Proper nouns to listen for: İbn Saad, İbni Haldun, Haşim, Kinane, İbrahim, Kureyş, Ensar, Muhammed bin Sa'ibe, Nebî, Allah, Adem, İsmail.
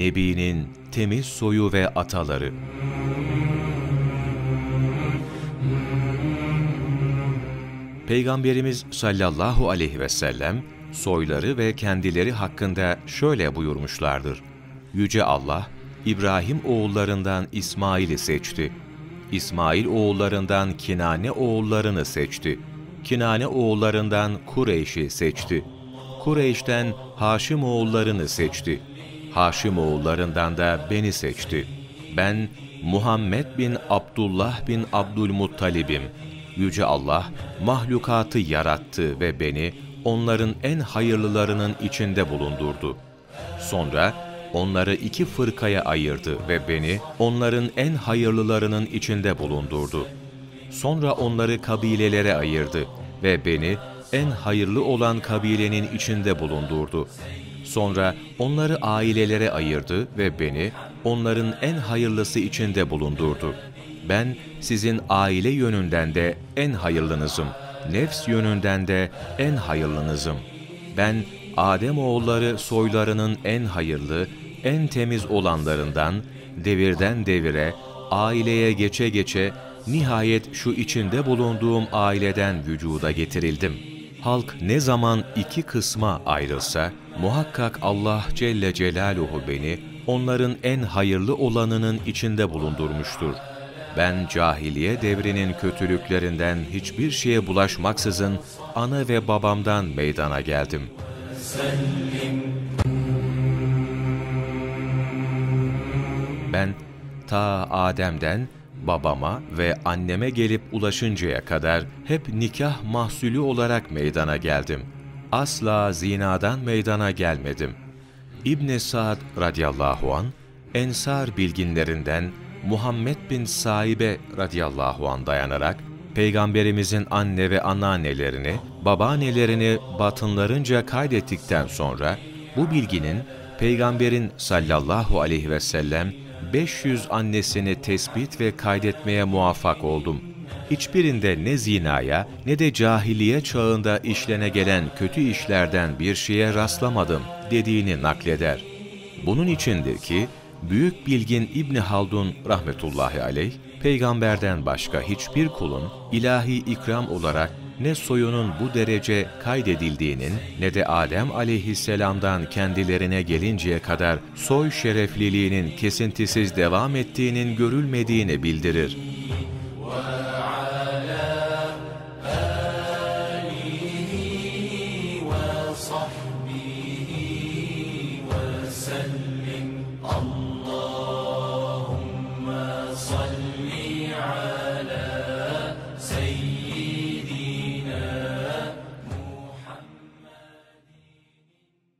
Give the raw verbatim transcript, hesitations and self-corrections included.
Nebi'nin temiz soyu ve ataları. Peygamberimiz sallallahu aleyhi ve sellem soyları ve kendileri hakkında şöyle buyurmuşlardır. Yüce Allah, İbrahim oğullarından İsmail'i seçti. İsmail oğullarından Kinane oğullarını seçti. Kinane oğullarından Kureyş'i seçti. Kureyş'ten Haşim oğullarını seçti. Haşim oğullarından da beni seçti. Ben Muhammed bin Abdullah bin Abdülmuttalib'im. Yüce Allah mahlukatı yarattı ve beni onların en hayırlılarının içinde bulundurdu. Sonra onları iki fırkaya ayırdı ve beni onların en hayırlılarının içinde bulundurdu. Sonra onları kabilelere ayırdı ve beni en hayırlı olan kabilenin içinde bulundurdu. Sonra onları ailelere ayırdı ve beni onların en hayırlısı içinde bulundurdu. Ben sizin aile yönünden de en hayırlınızım, nefs yönünden de en hayırlınızım. Ben Adem oğulları soylarının en hayırlı, en temiz olanlarından, devirden devire, aileye geçe geçe, nihayet şu içinde bulunduğum aileden vücuda getirildim. Halk ne zaman iki kısma ayrılsa, muhakkak Allah Celle Celaluhu beni onların en hayırlı olanının içinde bulundurmuştur. Ben cahiliye devrinin kötülüklerinden hiçbir şeye bulaşmaksızın ana ve babamdan meydana geldim. Ben ta Adem'den babama ve anneme gelip ulaşıncaya kadar hep nikah mahsulü olarak meydana geldim. Asla zinadan meydana gelmedim. İbn Saad radıyallahu anh, Ensar bilginlerinden Muhammed bin Sa'ibe radıyallahu anh dayanarak, Peygamberimizin anne ve anneannelerini, babaannelerini batınlarınca kaydettikten sonra, bu bilginin Peygamberin sallallahu aleyhi ve sellem beş yüz annesini tespit ve kaydetmeye muvaffak oldum. Hiçbirinde ne zinaya ne de cahiliye çağında işlene gelen kötü işlerden bir şeye rastlamadım dediğini nakleder. Bunun içindir ki, büyük bilgin İbni Haldun rahmetullahi aleyh, peygamberden başka hiçbir kulun ilahi ikram olarak ne soyunun bu derece kaydedildiğinin ne de Adem aleyhisselamdan kendilerine gelinceye kadar soy şerefliliğinin kesintisiz devam ettiğinin görülmediğini bildirir.